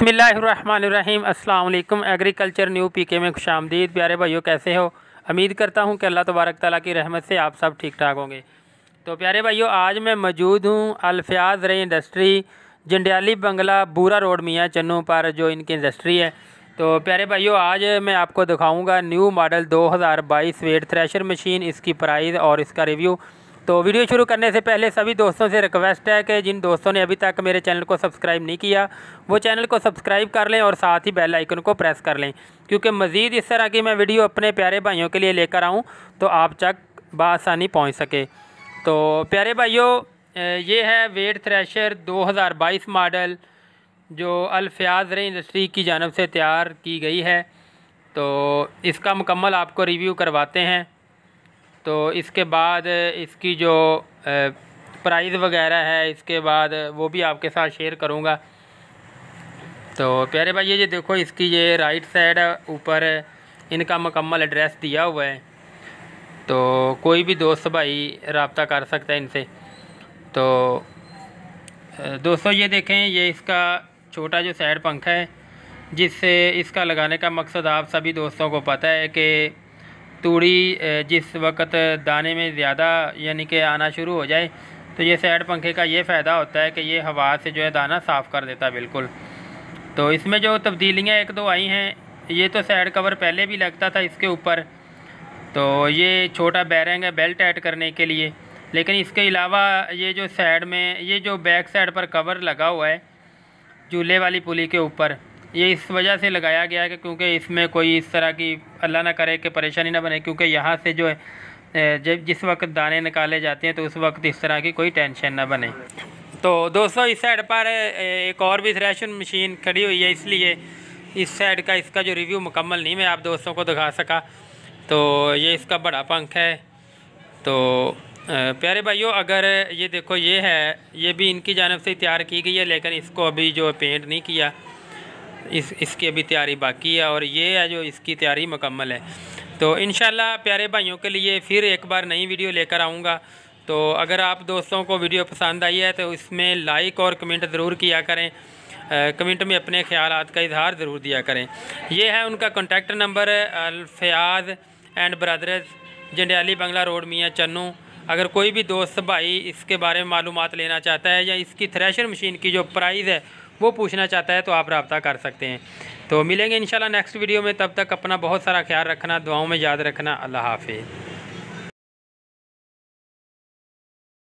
बिस्मिल्लाहिर्रहमानिर्रहीम अस्सलाम वालेकुम। एग्रीकल्चर न्यू पीके में खुशामदीद। प्यारे भाइयों, कैसे हो? उम्मीद करता हूँ कि अल्लाह तबारक तआला की रहमत से आप सब ठीक ठाक होंगे। तो प्यारे भाइयों, आज मैं मौजूद हूँ अल्फियाज़ ज़राई इंडस्ट्री जंडियाली बंगला बूरा रोड मियाँ चन्नू पर, जो इनकी इंडस्ट्री है। तो प्यारे भाइयों, आज मैं आपको दिखाऊँगा new model 2022 wheat thresher machine, इसकी प्राइस और इसका रिव्यू। तो वीडियो शुरू करने से पहले सभी दोस्तों से रिक्वेस्ट है कि जिन दोस्तों ने अभी तक मेरे चैनल को सब्सक्राइब नहीं किया वो चैनल को सब्सक्राइब कर लें और साथ ही बेल आइकन को प्रेस कर लें, क्योंकि मज़ीद इस तरह की मैं वीडियो अपने प्यारे भाइयों के लिए लेकर आऊं तो आप तक बआसानी पहुंच सके। तो प्यारे भाइयों, ये है वेट थ्रेशर 2022 मॉडल जो अल्फियाज़ ज़राई इंडस्ट्री की जानिब से तैयार की गई है। तो इसका मुकम्मल आपको रिव्यू करवाते हैं। तो इसके बाद इसकी जो प्राइस वगैरह है, इसके बाद वो भी आपके साथ शेयर करूँगा। तो प्यारे भाई, ये देखो, इसकी ये राइट साइड ऊपर इनका मुकम्मल एड्रेस दिया हुआ है, तो कोई भी दोस्त भाई रब्ता कर सकता है इनसे। तो दोस्तों, ये देखें, ये इसका छोटा जो साइड पंखा है, जिससे इसका लगाने का मकसद आप सभी दोस्तों को पता है कि तूड़ी जिस वक्त दाने में ज़्यादा यानी कि आना शुरू हो जाए तो ये साइड पंखे का ये फ़ायदा होता है कि ये हवा से जो है दाना साफ़ कर देता है बिल्कुल। तो इसमें जो तब्दीलियाँ एक दो आई हैं, ये तो साइड कवर पहले भी लगता था इसके ऊपर, तो ये छोटा बैरंग है बेल्ट ऐड करने के लिए, लेकिन इसके अलावा ये जो साइड में ये जो बैक साइड पर कवर लगा हुआ है झूले वाली पुली के ऊपर, ये इस वजह से लगाया गया है कि क्योंकि इसमें कोई इस तरह की अल्लाह ना करे कि परेशानी ना बने, क्योंकि यहाँ से जो है जब जिस वक्त दाने निकाले जाते हैं तो उस वक्त इस तरह की कोई टेंशन ना बने। तो दोस्तों, इस साइड पर एक और भी थ्रेशर मशीन खड़ी हुई है, इसलिए इस साइड का इसका जो रिव्यू मुकम्मल नहीं मैं आप दोस्तों को दिखा सका। तो ये इसका बड़ा पंख है। तो प्यारे भाइयों, अगर ये देखो, ये है, ये भी इनकी जानिब से तैयार की गई है, लेकिन इसको अभी जो पेंट नहीं किया, इसकी अभी तैयारी बाकी है, और ये है जो इसकी तैयारी मुकम्मल है। तो इंशाल्लाह प्यारे भाइयों के लिए फिर एक बार नई वीडियो लेकर आऊँगा। तो अगर आप दोस्तों को वीडियो पसंद आई है तो इसमें लाइक और कमेंट ज़रूर किया करें, कमेंट में अपने ख्यालात का इजहार ज़रूर दिया करें। यह है उनका contact number, Alfiaz and brothers Jandiali Bangla road Mian Channu. अगर कोई भी दोस्त भाई इसके बारे में मालूमात लेना चाहता है या इसकी थ्रेशर मशीन की जो प्राइस है वो पूछना चाहता है तो आप रब्ता कर सकते हैं। तो मिलेंगे इंशाल्लाह नेक्स्ट वीडियो में, तब तक अपना बहुत सारा ख्याल रखना, दुआओं में याद रखना। अल्लाह हाफ़िज़।